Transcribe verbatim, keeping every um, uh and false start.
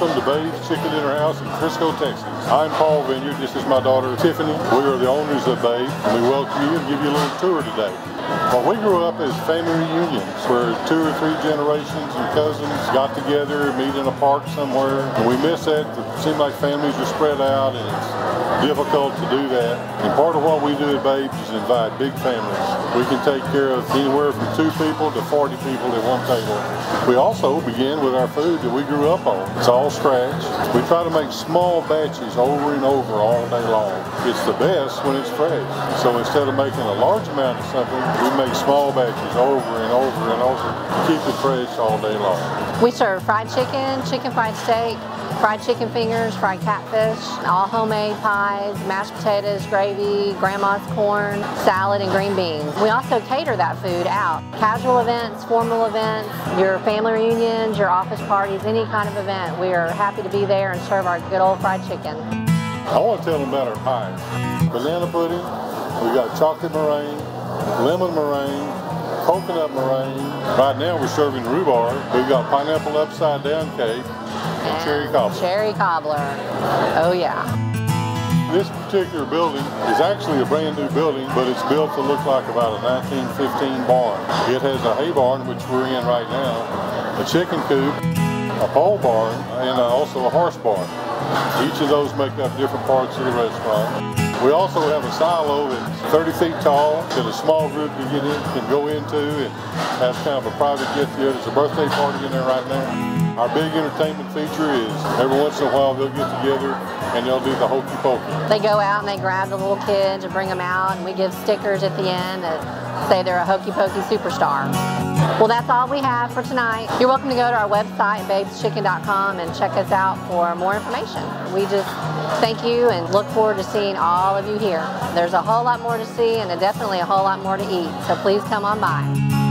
Welcome to Babe's Chicken Dinner House in Frisco, Texas. I'm Paul Vineyard. This is my daughter, Tiffany. We are the owners of Babe's, and we welcome you and give you a little tour today. Well, we grew up as family reunions where two or three generations and cousins got together, meet in a park somewhere. And we miss that. It seemed like families are spread out, and it's difficult to do that. And part of what we do at Babe's is invite big families. We can take care of anywhere from two people to forty people at one table. We also begin with our food that we grew up on. It's all scratch. We try to make small batches over and over all day long. It's the best when it's fresh. So instead of making a large amount of something, we make small batches over and over and over. Keep it fresh all day long. We serve fried chicken, chicken fried steak, fried chicken fingers, fried catfish, all homemade pies, mashed potatoes, gravy, grandma's corn, salad, and green beans. We also cater that food out. Casual events, formal events, your family reunions, your office parties, any kind of event, we are happy to be there and serve our good old fried chicken. I want to tell them about our pies. Banana pudding, we got chocolate meringue, lemon meringue, coconut meringue. Right now we're serving rhubarb. We've got pineapple upside down cake and, and cherry cobbler. Cherry cobbler. Oh yeah. This particular building is actually a brand new building, but it's built to look like about a nineteen fifteen barn. It has a hay barn, which we're in right now, a chicken coop, a pole barn, and also a horse barn. Each of those make up different parts of the restaurant. We also have a silo that's thirty feet tall that a small group can get in, can go into, and have kind of a private get-together. There's a birthday party in there right now. Our big entertainment feature is every once in a while they'll get together and they'll do the hokey pokey. They go out and they grab the little kids and bring them out, and we give stickers at the end that say they're a hokey pokey superstar. Well, that's all we have for tonight. You're welcome to go to our website, babes chicken dot com, and check us out for more information. We just thank you and look forward to seeing all of you here. There's a whole lot more to see and definitely a whole lot more to eat, so please come on by.